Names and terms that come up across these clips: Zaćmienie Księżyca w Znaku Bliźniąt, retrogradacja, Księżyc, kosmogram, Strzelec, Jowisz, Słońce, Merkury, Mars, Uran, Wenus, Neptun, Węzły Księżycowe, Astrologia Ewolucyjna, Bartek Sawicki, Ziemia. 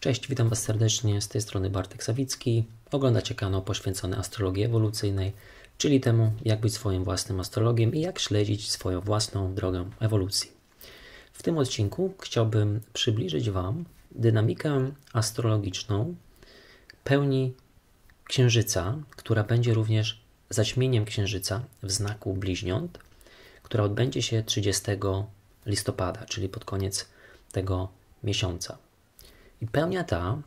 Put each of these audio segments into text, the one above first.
Cześć, witam Was serdecznie, z tej strony Bartek Sawicki. Oglądacie kanał poświęcony astrologii ewolucyjnej, czyli temu, jak być swoim własnym astrologiem i jak śledzić swoją własną drogę ewolucji. W tym odcinku chciałbym przybliżyć Wam dynamikę astrologiczną pełni Księżyca, która będzie również zaćmieniem Księżyca w znaku Bliźniąt, która odbędzie się 30 listopada, czyli pod koniec tego miesiąca. I pełnia ta,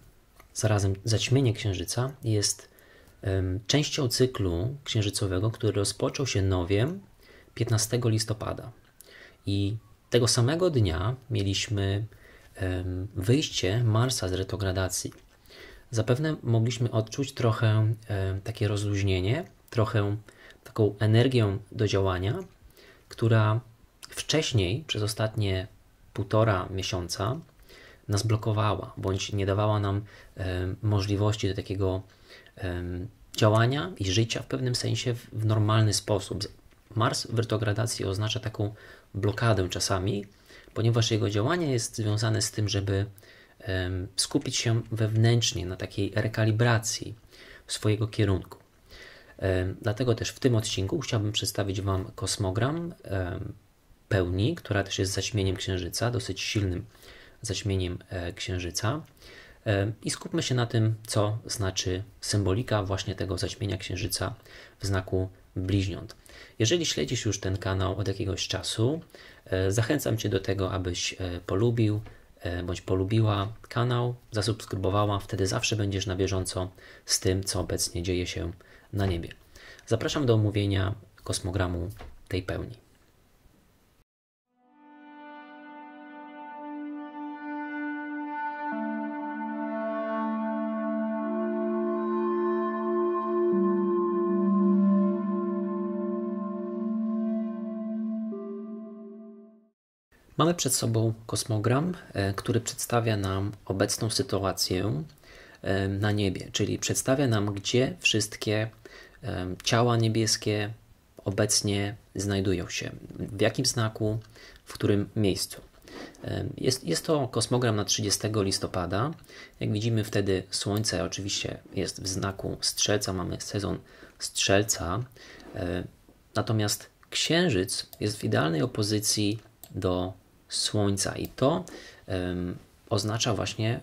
zarazem zaćmienie Księżyca, jest częścią cyklu księżycowego, który rozpoczął się nowiem 15 listopada. I tego samego dnia mieliśmy wyjście Marsa z retrogradacji. Zapewne mogliśmy odczuć trochę takie rozluźnienie, trochę taką energię do działania, która wcześniej, przez ostatnie półtora miesiąca, nas blokowała, bądź nie dawała nam możliwości do takiego działania i życia w pewnym sensie w normalny sposób. Mars w retrogradacji oznacza taką blokadę czasami, ponieważ jego działanie jest związane z tym, żeby skupić się wewnętrznie na takiej rekalibracji swojego kierunku. Dlatego też w tym odcinku chciałbym przedstawić Wam kosmogram pełni, która też jest zaćmieniem Księżyca, dosyć silnym zaćmieniem Księżyca, i skupmy się na tym, co znaczy symbolika właśnie tego zaćmienia Księżyca w znaku Bliźniąt. Jeżeli śledzisz już ten kanał od jakiegoś czasu, zachęcam Cię do tego, abyś polubił bądź polubiła kanał, zasubskrybowała, wtedy zawsze będziesz na bieżąco z tym, co obecnie dzieje się na niebie. Zapraszam do omówienia kosmogramu tej pełni. Mamy przed sobą kosmogram, który przedstawia nam obecną sytuację na niebie, czyli przedstawia nam, gdzie wszystkie ciała niebieskie obecnie znajdują się, w jakim znaku, w którym miejscu. Jest to kosmogram na 30 listopada. Jak widzimy, wtedy Słońce oczywiście jest w znaku Strzelca, mamy sezon Strzelca, natomiast Księżyc jest w idealnej opozycji do Słońca i to oznacza właśnie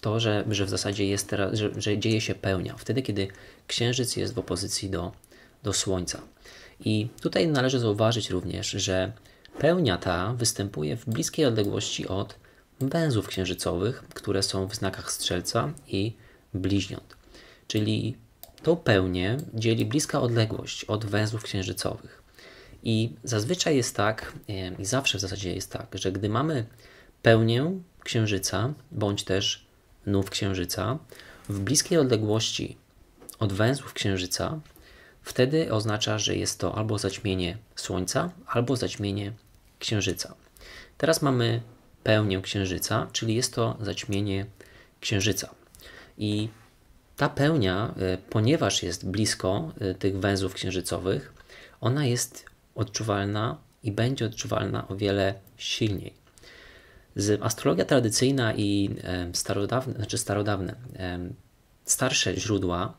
to, że w zasadzie jest teraz, że dzieje się pełnia, wtedy kiedy Księżyc jest w opozycji do Słońca. I tutaj należy zauważyć również, że pełnia ta występuje w bliskiej odległości od węzłów księżycowych, które są w znakach Strzelca i Bliźniąt. Czyli tą pełnię dzieli bliska odległość od węzłów księżycowych. I zazwyczaj jest tak, i zawsze w zasadzie jest tak, że gdy mamy pełnię Księżyca, bądź też nów Księżyca, w bliskiej odległości od węzłów Księżyca, wtedy oznacza, że jest to albo zaćmienie Słońca, albo zaćmienie Księżyca. Teraz mamy pełnię Księżyca, czyli jest to zaćmienie Księżyca. I ta pełnia, ponieważ jest blisko tych węzłów księżycowych, ona jest odczuwalna i będzie odczuwalna o wiele silniej. Astrologia tradycyjna i starsze źródła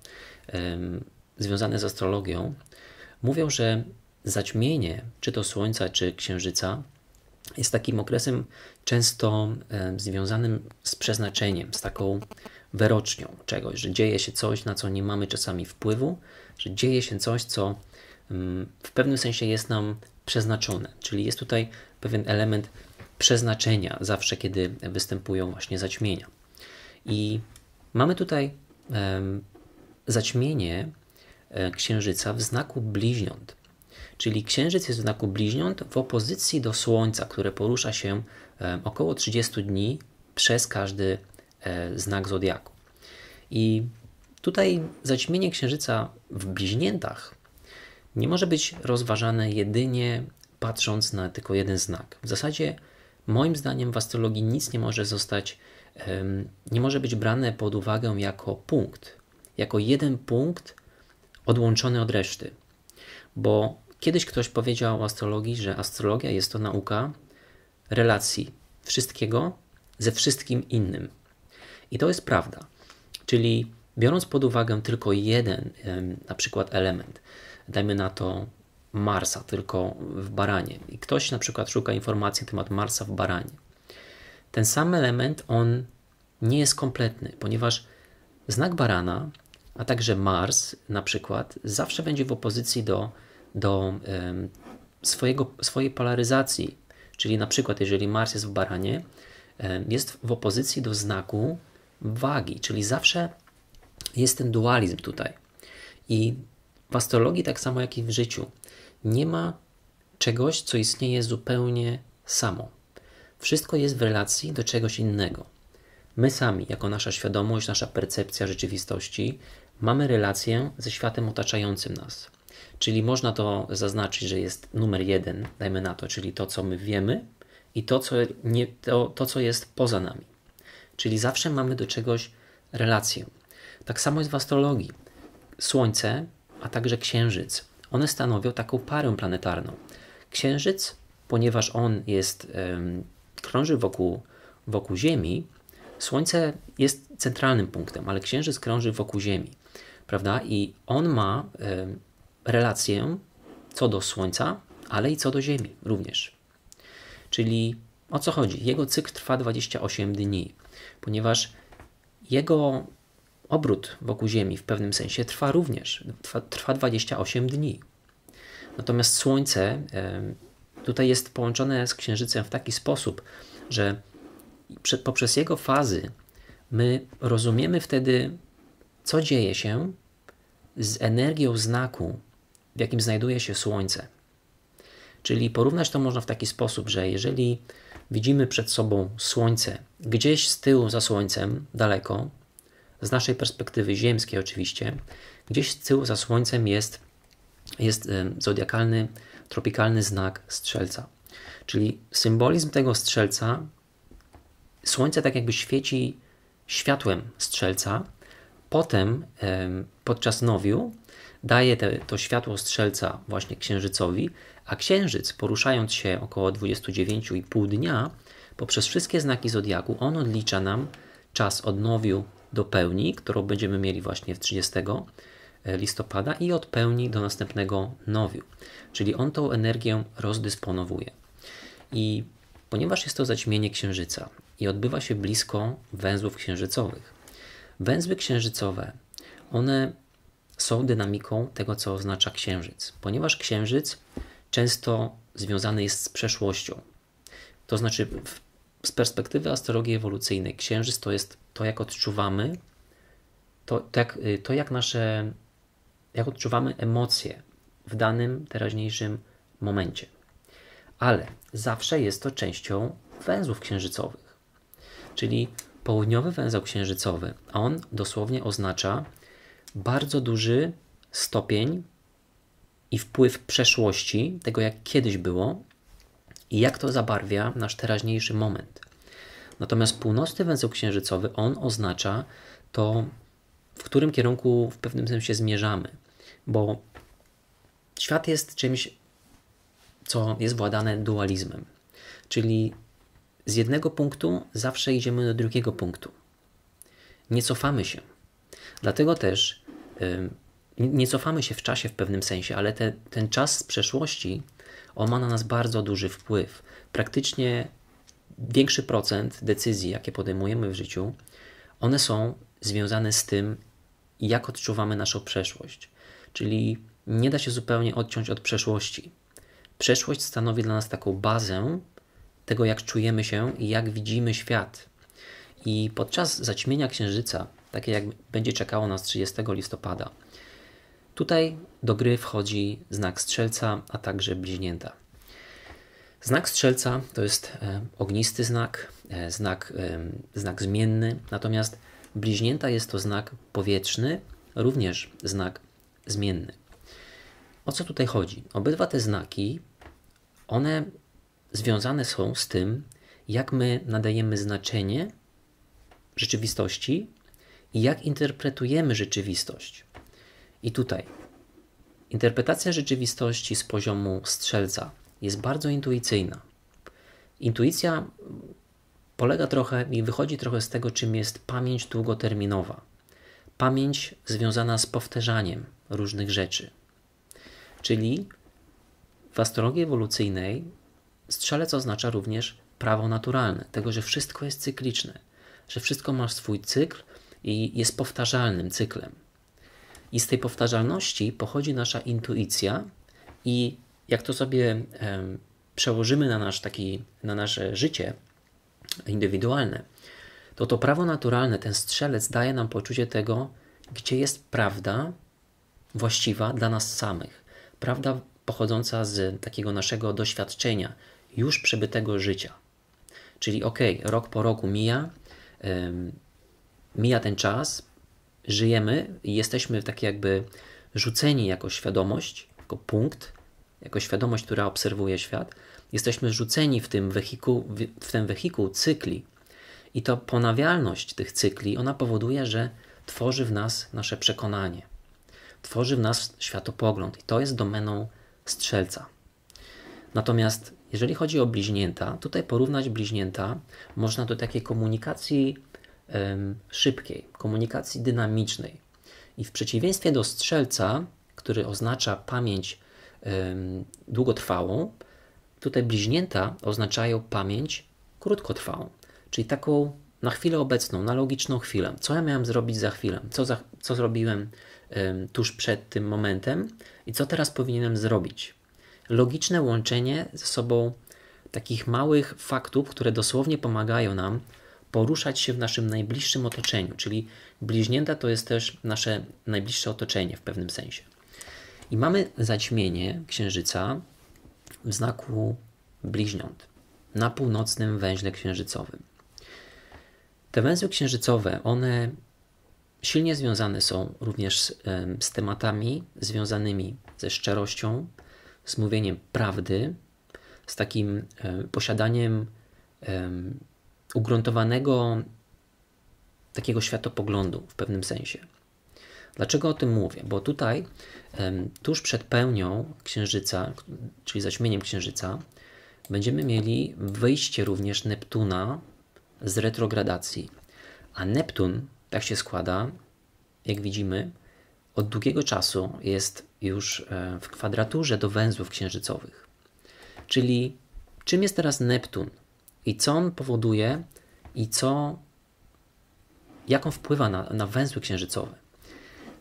związane z astrologią mówią, że zaćmienie czy to Słońca, czy Księżyca jest takim okresem często związanym z przeznaczeniem, z taką wyrocznią czegoś, że dzieje się coś, na co nie mamy czasami wpływu, że dzieje się coś, co w pewnym sensie jest nam przeznaczone, czyli jest tutaj pewien element przeznaczenia zawsze, kiedy występują właśnie zaćmienia. I mamy tutaj zaćmienie Księżyca w znaku Bliźniąt, czyli Księżyc jest w znaku Bliźniąt w opozycji do Słońca, które porusza się około 30 dni przez każdy znak zodiaku. I tutaj zaćmienie Księżyca w Bliźniętach nie może być rozważane jedynie patrząc na tylko jeden znak. W zasadzie moim zdaniem w astrologii nic nie może zostać, nie może być brane pod uwagę jako punkt, jako jeden punkt odłączony od reszty. Bo kiedyś ktoś powiedział o astrologii, że astrologia jest to nauka relacji wszystkiego ze wszystkim innym. I to jest prawda. Czyli biorąc pod uwagę tylko jeden na przykład element, dajmy na to Marsa tylko w baranie i ktoś na przykład szuka informacji na temat Marsa w baranie, ten sam element on nie jest kompletny, ponieważ znak barana, a także Mars na przykład zawsze będzie w opozycji do swojej polaryzacji, czyli na przykład jeżeli Mars jest w baranie, jest w opozycji do znaku wagi, czyli zawsze jest ten dualizm tutaj. I w astrologii tak samo jak i w życiu nie ma czegoś, co istnieje zupełnie samo. Wszystko jest w relacji do czegoś innego. My sami, jako nasza świadomość, nasza percepcja rzeczywistości, mamy relację ze światem otaczającym nas. Czyli można to zaznaczyć, że jest numer jeden, dajmy na to, czyli to, co my wiemy i to, co jest poza nami. Czyli zawsze mamy do czegoś relację. Tak samo jest w astrologii. Słońce, a także Księżyc. One stanowią taką parę planetarną. Księżyc, ponieważ on jest, krąży wokół Ziemi, Słońce jest centralnym punktem, ale Księżyc krąży wokół Ziemi, prawda? I on ma relację co do Słońca, ale i co do Ziemi również. Czyli o co chodzi? Jego cykl trwa 28 dni, ponieważ jego obrót wokół Ziemi w pewnym sensie trwa również, trwa 28 dni. Natomiast Słońce tutaj jest połączone z Księżycem w taki sposób, że poprzez jego fazy my rozumiemy wtedy, co dzieje się z energią znaku, w jakim znajduje się Słońce. Czyli porównać to można w taki sposób, że jeżeli widzimy przed sobą Słońce, gdzieś z tyłu za Słońcem, daleko, z naszej perspektywy ziemskiej oczywiście, gdzieś z tyłu za Słońcem jest zodiakalny, tropikalny znak Strzelca. Czyli symbolizm tego Strzelca, Słońce tak jakby świeci światłem Strzelca, potem podczas nowiu daje to światło Strzelca właśnie Księżycowi, a Księżyc, poruszając się około 29,5 dnia, poprzez wszystkie znaki Zodiaku, on odlicza nam czas od nowiu do pełni, którą będziemy mieli właśnie w 30 listopada i od pełni do następnego nowiu. Czyli on tą energię rozdysponowuje. I ponieważ jest to zaćmienie Księżyca i odbywa się blisko węzłów księżycowych. Węzły księżycowe, one są dynamiką tego, co oznacza Księżyc, ponieważ Księżyc często związany jest z przeszłością. To znaczy z perspektywy astrologii ewolucyjnej Księżyc to jest to, jak odczuwamy, jak odczuwamy emocje w danym teraźniejszym momencie. Ale zawsze jest to częścią węzłów księżycowych. Czyli południowy węzeł księżycowy, a on dosłownie oznacza bardzo duży stopień i wpływ przeszłości, tego jak kiedyś było i jak to zabarwia nasz teraźniejszy moment. Natomiast północny węzeł księżycowy, on oznacza to, w którym kierunku w pewnym sensie zmierzamy, bo świat jest czymś, co jest władane dualizmem. Czyli z jednego punktu zawsze idziemy do drugiego punktu. Nie cofamy się. Dlatego też nie cofamy się w czasie w pewnym sensie, ale ten czas z przeszłości on ma na nas bardzo duży wpływ. Praktycznie większy procent decyzji, jakie podejmujemy w życiu, one są związane z tym, jak odczuwamy naszą przeszłość. Czyli nie da się zupełnie odciąć od przeszłości. Przeszłość stanowi dla nas taką bazę tego, jak czujemy się i jak widzimy świat. I podczas zaćmienia Księżyca, takie jak będzie czekało nas 30 listopada, tutaj do gry wchodzi znak Strzelca, a także Bliźnięta. Znak Strzelca to jest ognisty znak, znak zmienny, natomiast Bliźnięta jest to znak powietrzny, również znak zmienny. O co tutaj chodzi? Obydwa te znaki, one związane są z tym, jak my nadajemy znaczenie rzeczywistości i jak interpretujemy rzeczywistość. I tutaj interpretacja rzeczywistości z poziomu Strzelca jest bardzo intuicyjna. Intuicja polega trochę i wychodzi trochę z tego, czym jest pamięć długoterminowa. Pamięć związana z powtarzaniem różnych rzeczy. Czyli w astrologii ewolucyjnej strzelec oznacza również prawo naturalne, tego, że wszystko jest cykliczne, że wszystko ma swój cykl i jest powtarzalnym cyklem. I z tej powtarzalności pochodzi nasza intuicja i jak to sobie przełożymy na nasze życie indywidualne, to to prawo naturalne, ten strzelec daje nam poczucie tego, gdzie jest prawda właściwa dla nas samych. Prawda pochodząca z takiego naszego doświadczenia, już przebytego życia. Czyli rok po roku mija ten czas, żyjemy i jesteśmy tak jakby rzuceni jako świadomość, jako punkt, jako świadomość, która obserwuje świat, jesteśmy rzuceni w ten wehikuł cykli. I to ponawialność tych cykli, ona powoduje, że tworzy w nas nasze przekonanie. Tworzy w nas światopogląd i to jest domeną strzelca. Natomiast jeżeli chodzi o bliźnięta, tutaj porównać bliźnięta można do takiej komunikacji szybkiej, komunikacji dynamicznej. I w przeciwieństwie do strzelca, który oznacza pamięć długotrwałą, tutaj bliźnięta oznaczają pamięć krótkotrwałą, czyli taką na chwilę obecną, na logiczną chwilę. Co ja miałem zrobić za chwilę? Co zrobiłem tuż przed tym momentem i co teraz powinienem zrobić? Logiczne łączenie ze sobą takich małych faktów, które dosłownie pomagają nam poruszać się w naszym najbliższym otoczeniu, czyli bliźnięta to jest też nasze najbliższe otoczenie w pewnym sensie. I mamy zaćmienie Księżyca w znaku Bliźniąt na północnym węźle księżycowym. Te węzły księżycowe, one silnie związane są również z tematami związanymi ze szczerością, z mówieniem prawdy, z takim posiadaniem ugruntowanego takiego światopoglądu w pewnym sensie. Dlaczego o tym mówię? Bo tutaj tuż przed pełnią Księżyca, czyli zaćmieniem Księżyca, będziemy mieli wyjście również Neptuna z retrogradacji. A Neptun, tak się składa, jak widzimy, od długiego czasu jest już w kwadraturze do węzłów księżycowych. Czyli czym jest teraz Neptun i co on powoduje i jak on wpływa na węzły księżycowe.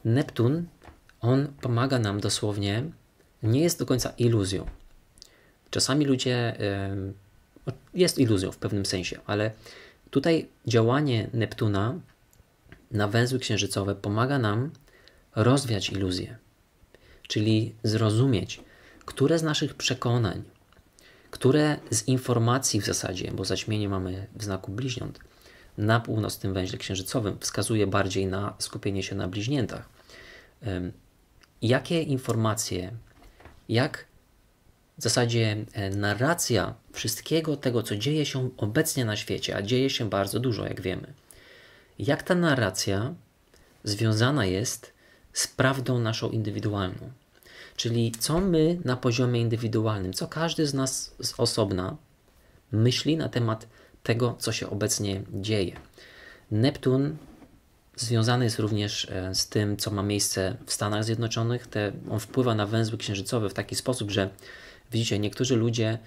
Neptun, on pomaga nam dosłownie, nie jest do końca iluzją. Czasami ludzie, jest iluzją w pewnym sensie, ale tutaj działanie Neptuna na węzły księżycowe pomaga nam rozwiać iluzję, czyli zrozumieć, które z naszych przekonań, które z informacji w zasadzie, bo zaćmienie mamy w znaku bliźniąt, na północnym węźle księżycowym wskazuje bardziej na skupienie się na bliźniętach. Jakie informacje, jak w zasadzie narracja wszystkiego tego, co dzieje się obecnie na świecie, a dzieje się bardzo dużo, jak wiemy. Jak ta narracja związana jest z prawdą naszą indywidualną. Czyli co my na poziomie indywidualnym, co każdy z nas z osobna myśli na temat tego, co się obecnie dzieje. Neptun związany jest również z tym, co ma miejsce w Stanach Zjednoczonych. On wpływa na węzły księżycowe w taki sposób, że widzicie, niektórzy ludzie,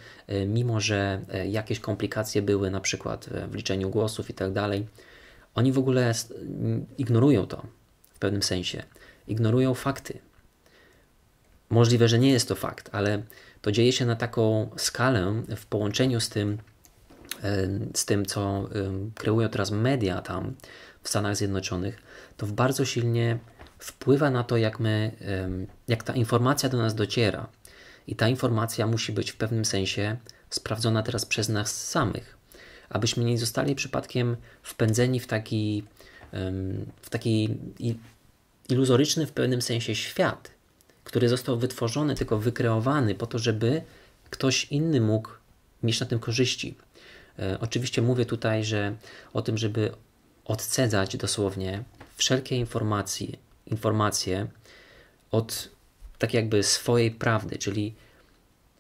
mimo że jakieś komplikacje były na przykład w liczeniu głosów i tak dalej, oni w ogóle ignorują to w pewnym sensie. Ignorują fakty. Możliwe, że nie jest to fakt, ale to dzieje się na taką skalę w połączeniu z tym, co kreują teraz media tam w Stanach Zjednoczonych, to bardzo silnie wpływa na to, jak ta informacja do nas dociera. I ta informacja musi być w pewnym sensie sprawdzona teraz przez nas samych, abyśmy nie zostali przypadkiem wpędzeni w taki iluzoryczny w pewnym sensie świat, który został wytworzony, tylko wykreowany po to, żeby ktoś inny mógł mieć na tym korzyści. Oczywiście mówię tutaj, że o tym, żeby odcedzać dosłownie wszelkie informacje od tak jakby swojej prawdy, czyli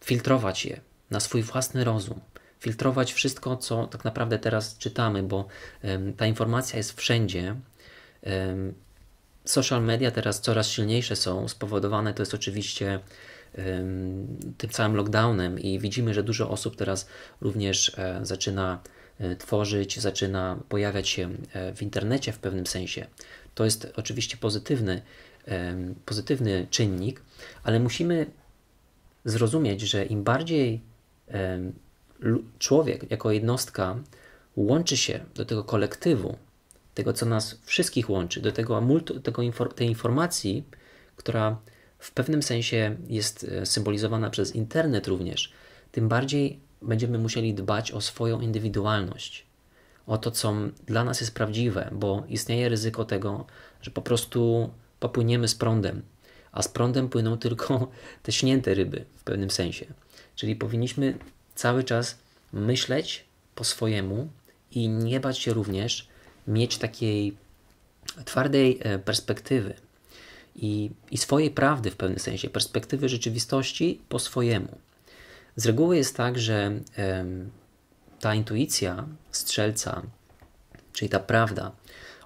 filtrować je na swój własny rozum, filtrować wszystko, co tak naprawdę teraz czytamy, bo ta informacja jest wszędzie. Social media teraz coraz silniejsze są, spowodowane to jest oczywiście tym całym lockdownem i widzimy, że dużo osób teraz również zaczyna tworzyć, zaczyna pojawiać się w internecie w pewnym sensie. To jest oczywiście pozytywny czynnik, ale musimy zrozumieć, że im bardziej człowiek jako jednostka łączy się do tego kolektywu, tego, co nas wszystkich łączy, do tej informacji, która w pewnym sensie jest symbolizowana przez internet również, tym bardziej będziemy musieli dbać o swoją indywidualność, o to, co dla nas jest prawdziwe, bo istnieje ryzyko tego, że po prostu popłyniemy z prądem, a z prądem płyną tylko te śnięte ryby w pewnym sensie. Czyli powinniśmy cały czas myśleć po swojemu i nie bać się również mieć takiej twardej perspektywy i swojej prawdy w pewnym sensie, perspektywy rzeczywistości po swojemu. Z reguły jest tak, że ta intuicja strzelca, czyli ta prawda,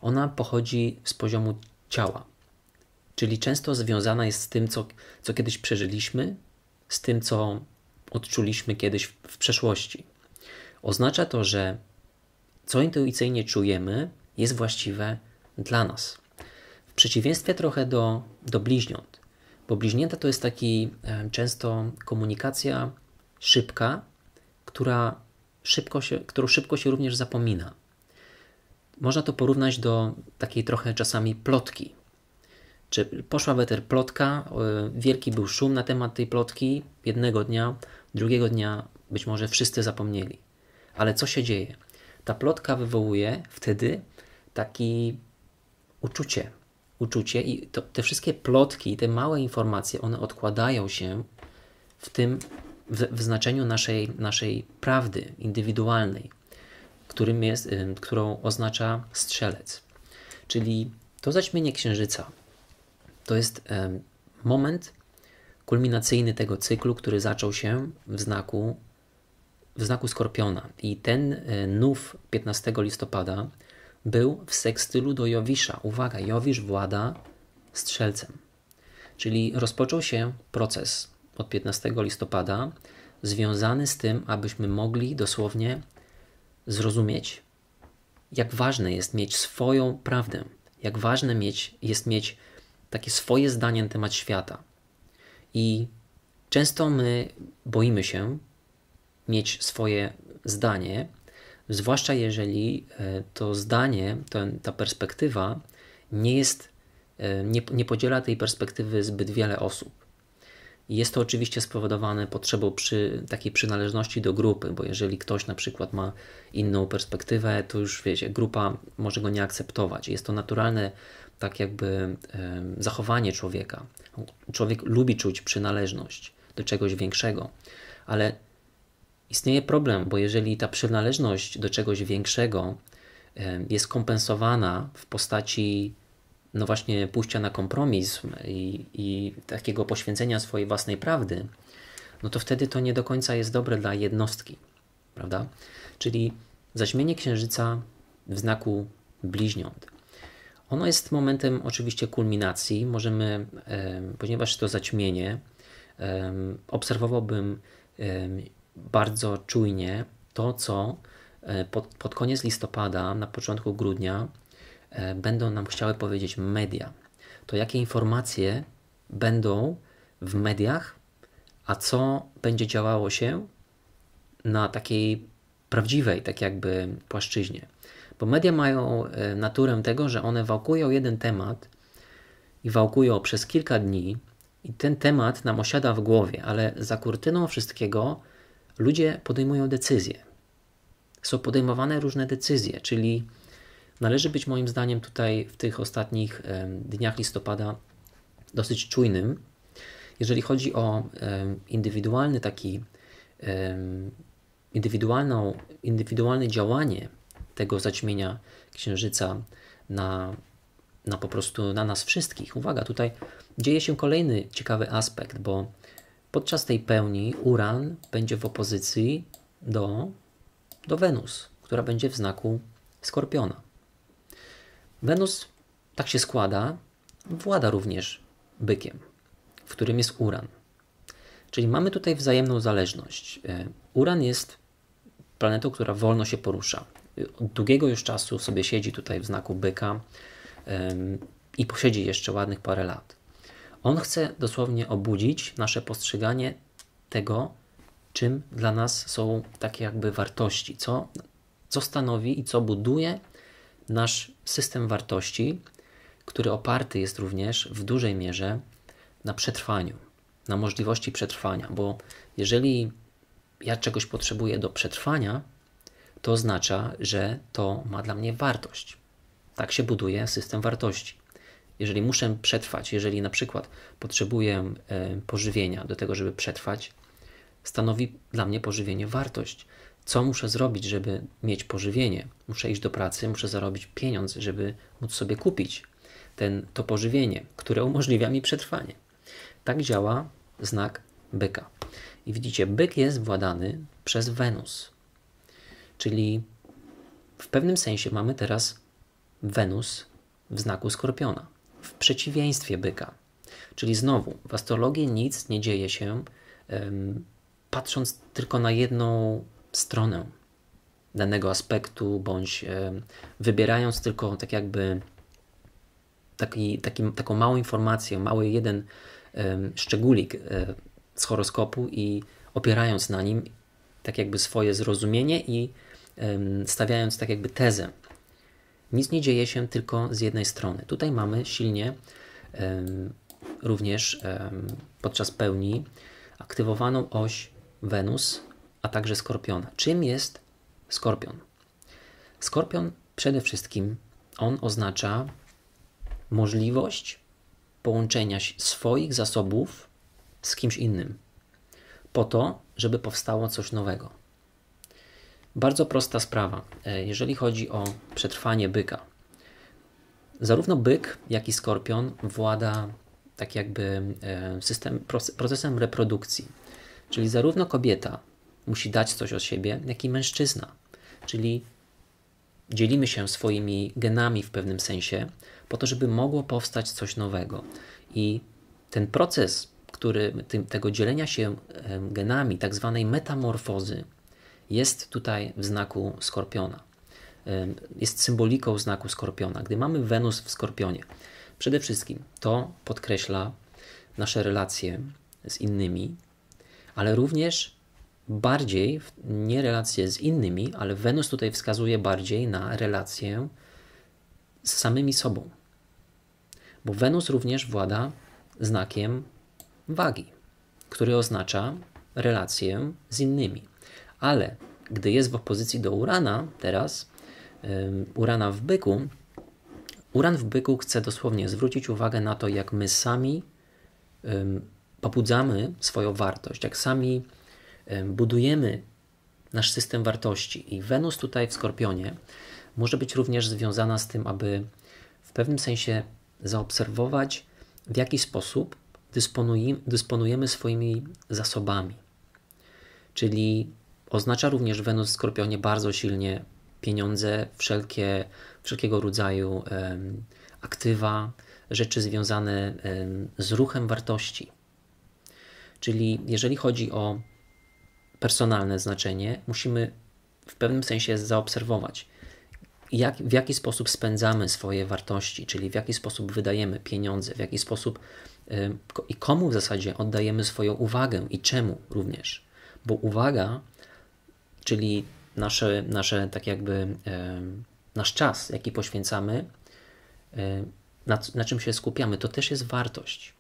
ona pochodzi z poziomu ciała, czyli często związana jest z tym, co kiedyś przeżyliśmy, z tym, co odczuliśmy kiedyś w przeszłości. Oznacza to, że co intuicyjnie czujemy, jest właściwe dla nas. W przeciwieństwie trochę do bliźniąt, bo bliźnięta to jest taki często komunikacja szybka, którą szybko się również zapomina. Można to porównać do takiej trochę czasami plotki. Czy poszła weter plotka, wielki był szum na temat tej plotki, jednego dnia, drugiego dnia być może wszyscy zapomnieli. Ale co się dzieje? Ta plotka wywołuje wtedy takie uczucie i te wszystkie plotki, te małe informacje, one odkładają się w znaczeniu naszej prawdy indywidualnej, którą oznacza strzelec. Czyli to zaćmienie księżyca to jest moment kulminacyjny tego cyklu, który zaczął się w znaku Skorpiona. I ten nów 15 listopada był w sekstylu do Jowisza. Uwaga, Jowisz włada strzelcem. Czyli rozpoczął się proces od 15 listopada związany z tym, abyśmy mogli dosłownie zrozumieć, jak ważne jest mieć swoją prawdę, jak ważne jest mieć takie swoje zdanie na temat świata. I często my boimy się mieć swoje zdanie, zwłaszcza jeżeli to zdanie, ta perspektywa nie podziela tej perspektywy zbyt wiele osób. Jest to oczywiście spowodowane potrzebą takiej przynależności do grupy, bo jeżeli ktoś na przykład ma inną perspektywę, to już wiecie, grupa może go nie akceptować. Jest to naturalne tak jakby zachowanie człowieka. Człowiek lubi czuć przynależność do czegoś większego, ale istnieje problem, bo jeżeli ta przynależność do czegoś większego jest kompensowana w postaci no właśnie pójścia na kompromis i takiego poświęcenia swojej własnej prawdy, no to wtedy to nie do końca jest dobre dla jednostki, prawda? Czyli zaćmienie księżyca w znaku bliźniąt. Ono jest momentem oczywiście kulminacji. Możemy, ponieważ to zaćmienie, obserwowałbym bardzo czujnie to, co pod koniec listopada, na początku grudnia będą nam chciały powiedzieć media. To jakie informacje będą w mediach, a co będzie działało się na takiej prawdziwej, tak jakby płaszczyźnie. Bo media mają naturę tego, że one wałkują jeden temat i wałkują przez kilka dni i ten temat nam osiada w głowie, ale za kurtyną wszystkiego ludzie podejmują decyzje. Są podejmowane różne decyzje, czyli należy być moim zdaniem tutaj w tych ostatnich dniach listopada dosyć czujnym. Jeżeli chodzi o indywidualne działanie tego zaćmienia księżyca po prostu na nas wszystkich. Uwaga, tutaj dzieje się kolejny ciekawy aspekt, bo podczas tej pełni Uran będzie w opozycji do do Wenus, która będzie w znaku Skorpiona. Wenus, tak się składa, włada również bykiem, w którym jest Uran. Czyli mamy tutaj wzajemną zależność. Uran jest planetą, która wolno się porusza. Od długiego już czasu sobie siedzi tutaj w znaku byka i posiedzi jeszcze ładnych parę lat. On chce dosłownie obudzić nasze postrzeganie tego, czym dla nas są takie jakby wartości, co stanowi i co buduje nasz system wartości, który oparty jest również w dużej mierze na przetrwaniu, na możliwości przetrwania, bo jeżeli ja czegoś potrzebuję do przetrwania, to oznacza, że to ma dla mnie wartość. Tak się buduje system wartości. Jeżeli muszę przetrwać, jeżeli na przykład potrzebuję pożywienia do tego, żeby przetrwać, stanowi dla mnie pożywienie wartość. Co muszę zrobić, żeby mieć pożywienie? Muszę iść do pracy, muszę zarobić pieniądz, żeby móc sobie kupić to pożywienie, które umożliwia mi przetrwanie. Tak działa znak byka. I widzicie, byk jest władany przez Wenus. Czyli w pewnym sensie mamy teraz Wenus w znaku Skorpiona, w przeciwieństwie byka. Czyli znowu, w astrologii nic nie dzieje się patrząc tylko na jedną stronę danego aspektu, bądź wybierając tylko tak jakby taką małą informację, mały jeden szczególik z horoskopu i opierając na nim tak jakby swoje zrozumienie i stawiając tak jakby tezę. Nic nie dzieje się tylko z jednej strony. Tutaj mamy silnie również podczas pełni aktywowaną oś Wenus, a także Skorpiona. Czym jest Skorpion? Skorpion przede wszystkim on oznacza możliwość połączenia swoich zasobów z kimś innym po to, żeby powstało coś nowego. Bardzo prosta sprawa, jeżeli chodzi o przetrwanie byka. Zarówno byk, jak i Skorpion włada tak jakby procesem reprodukcji. Czyli zarówno kobieta musi dać coś od siebie, jak i mężczyzna. Czyli dzielimy się swoimi genami w pewnym sensie po to, żeby mogło powstać coś nowego. I ten proces, tego dzielenia się genami, tak zwanej metamorfozy, jest tutaj w znaku Skorpiona. Jest symboliką znaku Skorpiona. Gdy mamy Wenus w Skorpionie, przede wszystkim to podkreśla nasze relacje z innymi, ale również bardziej, nie relacje z innymi, ale Wenus tutaj wskazuje bardziej na relację z samymi sobą. Bo Wenus również włada znakiem wagi, który oznacza relację z innymi. Ale gdy jest w opozycji do Urana teraz, Urana w byku, Uran w byku chce dosłownie zwrócić uwagę na to, jak my sami pobudzamy swoją wartość, jak sami budujemy nasz system wartości. I Wenus tutaj w Skorpionie może być również związana z tym, aby w pewnym sensie zaobserwować, w jaki sposób dysponujemy swoimi zasobami. Czyli oznacza również Wenus w Skorpionie bardzo silnie pieniądze, wszelkiego rodzaju aktywa, rzeczy związane z ruchem wartości. Czyli jeżeli chodzi o personalne znaczenie, musimy w pewnym sensie zaobserwować, w jaki sposób spędzamy swoje wartości, czyli w jaki sposób wydajemy pieniądze, w jaki sposób i komu w zasadzie oddajemy swoją uwagę i czemu również. Bo uwaga, czyli nasze tak jakby nasz czas, jaki poświęcamy, na czym się skupiamy, to też jest wartość.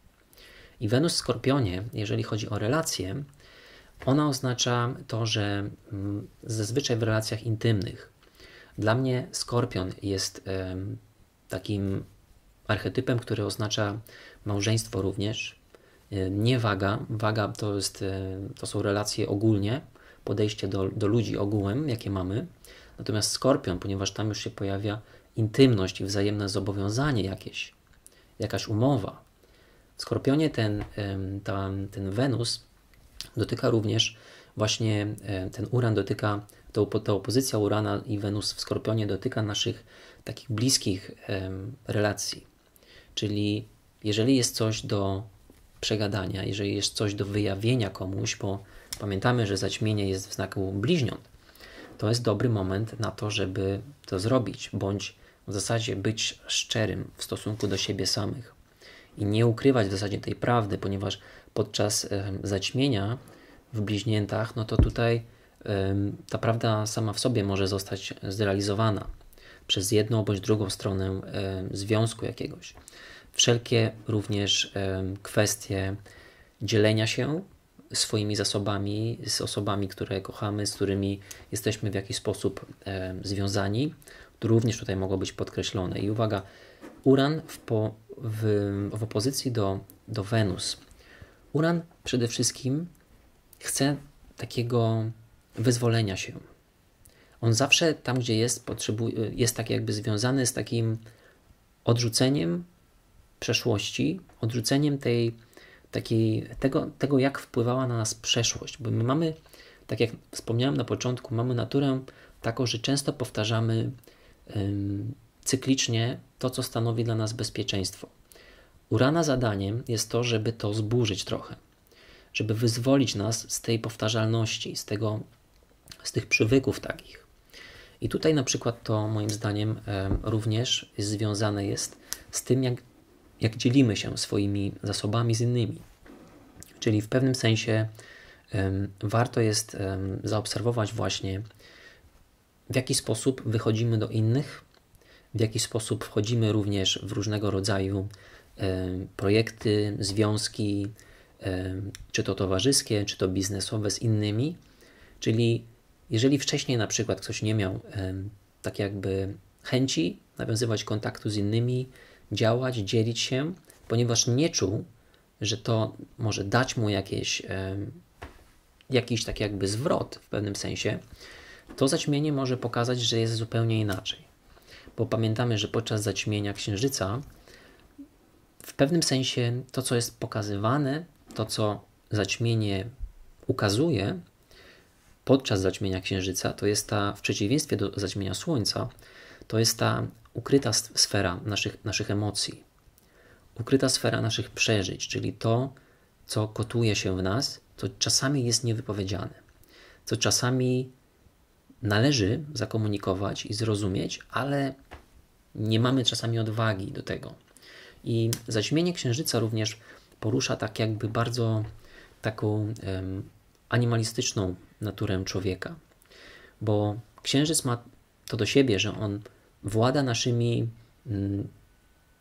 I Wenus w Skorpionie, jeżeli chodzi o relacje, ona oznacza to, że zazwyczaj w relacjach intymnych dla mnie Skorpion jest takim archetypem, który oznacza małżeństwo również. Nie waga. Waga to są relacje ogólnie, podejście do ludzi ogółem, jakie mamy. Natomiast Skorpion, ponieważ tam już się pojawia intymność i wzajemne zobowiązanie jakieś, jakaś umowa. W Skorpionie ten Wenus dotyka również właśnie ten Uran dotyka, ta opozycja Urana i Wenus w Skorpionie dotyka naszych takich bliskich relacji. Czyli jeżeli jest coś do przegadania, jeżeli jest coś do wyjawienia komuś, bo pamiętamy, że zaćmienie jest w znaku bliźniąt, to jest dobry moment na to, żeby to zrobić, bądź w zasadzie być szczerym w stosunku do siebie samych i nie ukrywać w zasadzie tej prawdy, ponieważ podczas zaćmienia w bliźniętach, no to tutaj ta prawda sama w sobie może zostać zrealizowana przez jedną bądź drugą stronę związku jakiegoś. Wszelkie również kwestie dzielenia się swoimi zasobami z osobami, które kochamy, z którymi jesteśmy w jakiś sposób związani, to również tutaj mogło być podkreślone. I uwaga, Uran w opozycji do Wenus. Uran przede wszystkim chce takiego wyzwolenia się. On zawsze tam, gdzie jest, jest tak jakby związany z takim odrzuceniem przeszłości, odrzuceniem tego, jak wpływała na nas przeszłość. Bo my mamy, tak jak wspomniałem na początku, mamy naturę taką, że często powtarzamy cyklicznie to, co stanowi dla nas bezpieczeństwo. Urana zadaniem jest to, żeby to zburzyć trochę, żeby wyzwolić nas z tej powtarzalności, z tych przywyków takich. I tutaj na przykład to moim zdaniem również związane jest z tym, jak dzielimy się swoimi zasobami z innymi. Czyli w pewnym sensie warto jest zaobserwować właśnie, w jaki sposób wychodzimy do innych, w jaki sposób wchodzimy również w różnego rodzaju projekty, związki, czy to towarzyskie, czy to biznesowe z innymi. Czyli jeżeli wcześniej na przykład ktoś nie miał tak jakby chęci nawiązywać kontaktu z innymi, działać, dzielić się, ponieważ nie czuł, że to może dać mu jakiś tak jakby zwrot w pewnym sensie, to zaćmienie może pokazać, że jest zupełnie inaczej. Bo pamiętamy, że podczas zaćmienia Księżyca w pewnym sensie to, co jest pokazywane, to, co zaćmienie ukazuje podczas zaćmienia Księżyca, to jest ta, w przeciwieństwie do zaćmienia Słońca, to jest ta ukryta sfera naszych emocji, ukryta sfera naszych przeżyć, czyli to, co kotuje się w nas, co czasami jest niewypowiedziane, co czasami należy zakomunikować i zrozumieć, ale nie mamy czasami odwagi do tego. I zaćmienie Księżyca również porusza tak jakby bardzo taką animalistyczną naturę człowieka, bo Księżyc ma to do siebie, że on włada naszymi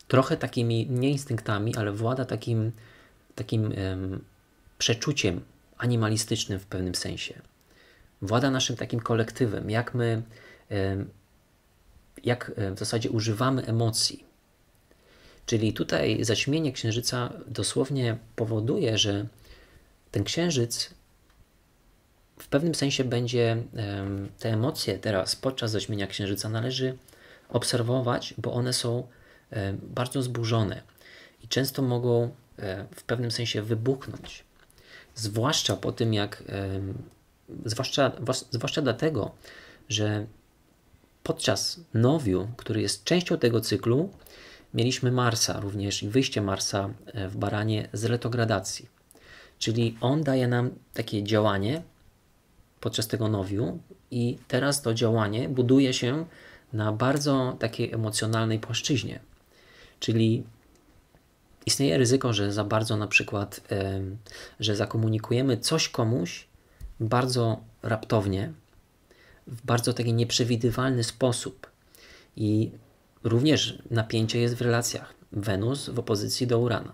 trochę takimi, nie instynktami, ale włada takim przeczuciem animalistycznym w pewnym sensie. Włada naszym takim kolektywem, jak w zasadzie używamy emocji. Czyli tutaj zaćmienie Księżyca dosłownie powoduje, że ten Księżyc w pewnym sensie będzie te emocje teraz podczas zaćmienia Księżyca należy obserwować, bo one są bardzo zburzone i często mogą w pewnym sensie wybuchnąć. Zwłaszcza po tym, zwłaszcza dlatego, że podczas nowiu, który jest częścią tego cyklu, mieliśmy Marsa również i wyjście Marsa w Baranie z retrogradacji. Czyli on daje nam takie działanie podczas tego nowiu i teraz to działanie buduje się na bardzo takiej emocjonalnej płaszczyźnie. Czyli istnieje ryzyko, że za bardzo na przykład, że zakomunikujemy coś komuś bardzo raptownie, w bardzo taki nieprzewidywalny sposób. I również napięcie jest w relacjach. Wenus w opozycji do Urana.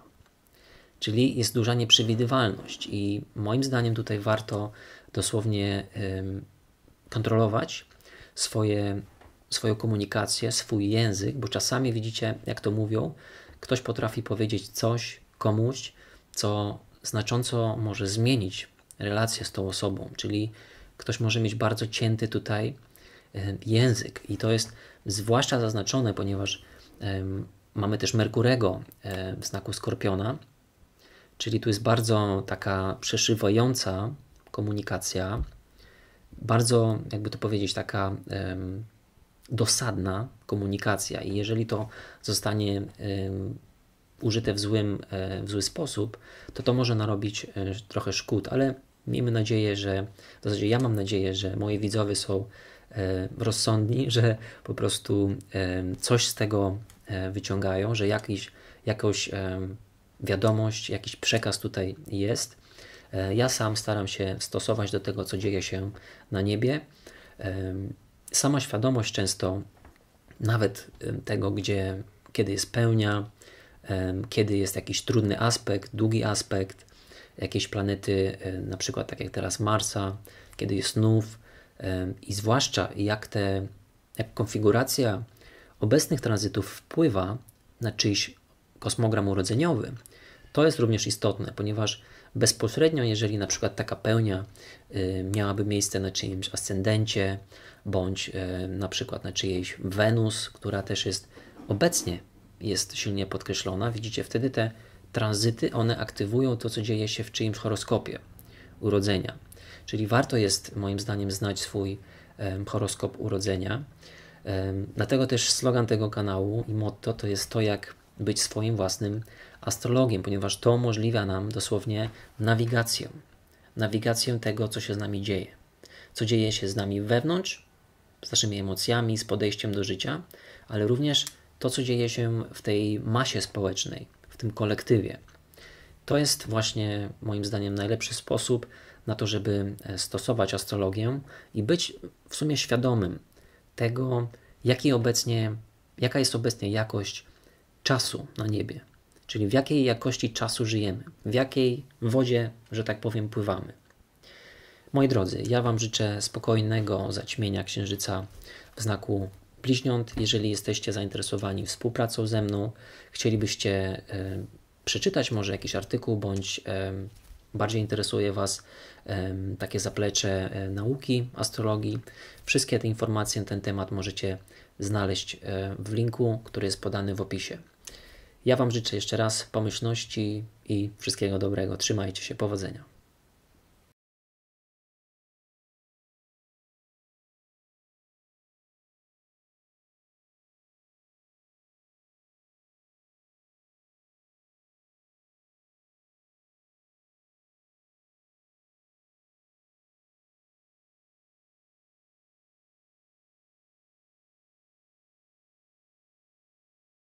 Czyli jest duża nieprzewidywalność i moim zdaniem tutaj warto dosłownie kontrolować swoją komunikację, swój język, bo czasami widzicie, jak to mówią, ktoś potrafi powiedzieć coś komuś, co znacząco może zmienić relację z tą osobą, czyli ktoś może mieć bardzo cięty tutaj język i to jest zwłaszcza zaznaczone, ponieważ mamy też Merkurego w znaku Skorpiona, czyli tu jest bardzo taka przeszywająca komunikacja, bardzo, jakby to powiedzieć, taka dosadna komunikacja, i jeżeli to zostanie użyte w zły sposób, to to może narobić trochę szkód, ale miejmy nadzieję, że w zasadzie ja mam nadzieję, że moi widzowie są rozsądni, że po prostu coś z tego wyciągają, że jakąś wiadomość, jakiś przekaz tutaj jest. Ja sam staram się stosować do tego, co dzieje się na niebie. Sama świadomość często, nawet tego, kiedy jest pełnia, kiedy jest jakiś trudny aspekt, długi aspekt, jakieś planety, na przykład tak jak teraz Marsa, kiedy jest nów, i zwłaszcza jak konfiguracja obecnych tranzytów wpływa na czyjś kosmogram urodzeniowy, to jest również istotne, ponieważ bezpośrednio, jeżeli na przykład taka pełnia miałaby miejsce na czyimś ascendencie, bądź na przykład na czyjejś Wenus, która też jest obecnie silnie podkreślona, widzicie, wtedy te tranzyty, one aktywują to, co dzieje się w czyimś horoskopie urodzenia. Czyli warto jest, moim zdaniem, znać swój horoskop urodzenia. Dlatego też slogan tego kanału i motto to jest to, jak być swoim własnym astrologiem, ponieważ to umożliwia nam dosłownie nawigację. Nawigację tego, co się z nami dzieje. Co dzieje się z nami wewnątrz, z naszymi emocjami, z podejściem do życia, ale również to, co dzieje się w tej masie społecznej, w tym kolektywie. To jest właśnie, moim zdaniem, najlepszy sposób na to, żeby stosować astrologię i być w sumie świadomym tego, jaka jest obecnie jakość czasu na niebie, czyli w jakiej jakości czasu żyjemy, w jakiej wodzie, że tak powiem, pływamy. Moi drodzy, ja Wam życzę spokojnego zaćmienia Księżyca w znaku Bliźniąt. Jeżeli jesteście zainteresowani współpracą ze mną, chcielibyście przeczytać może jakiś artykuł, bądź bardziej interesuje Was takie zaplecze nauki, astrologii. Wszystkie te informacje na ten temat możecie znaleźć w linku, który jest podany w opisie. Ja Wam życzę jeszcze raz pomyślności i wszystkiego dobrego. Trzymajcie się, powodzenia.